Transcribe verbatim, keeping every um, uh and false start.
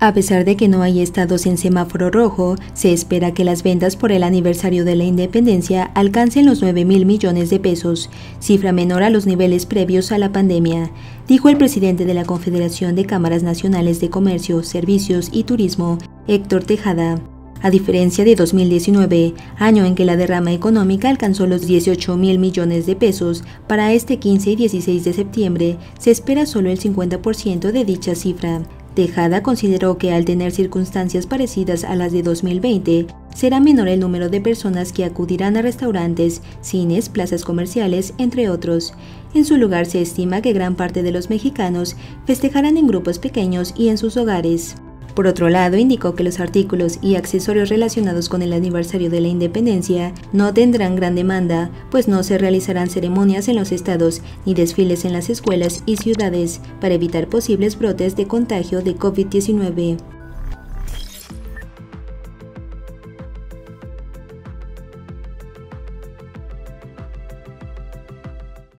A pesar de que no hay estados en semáforo rojo, se espera que las ventas por el aniversario de la independencia alcancen los nueve mil millones de pesos, cifra menor a los niveles previos a la pandemia, dijo el presidente de la Confederación de Cámaras Nacionales de Comercio, Servicios y Turismo, Héctor Tejada. A diferencia de dos mil diecinueve, año en que la derrama económica alcanzó los dieciocho mil millones de pesos, para este quince y dieciséis de septiembre se espera solo el cincuenta por ciento de dicha cifra. Tejada consideró que al tener circunstancias parecidas a las de dos mil veinte, será menor el número de personas que acudirán a restaurantes, cines, plazas comerciales, entre otros. En su lugar, se estima que gran parte de los mexicanos festejarán en grupos pequeños y en sus hogares. Por otro lado, indicó que los artículos y accesorios relacionados con el aniversario de la independencia no tendrán gran demanda, pues no se realizarán ceremonias en los estados ni desfiles en las escuelas y ciudades para evitar posibles brotes de contagio de COVID diecinueve.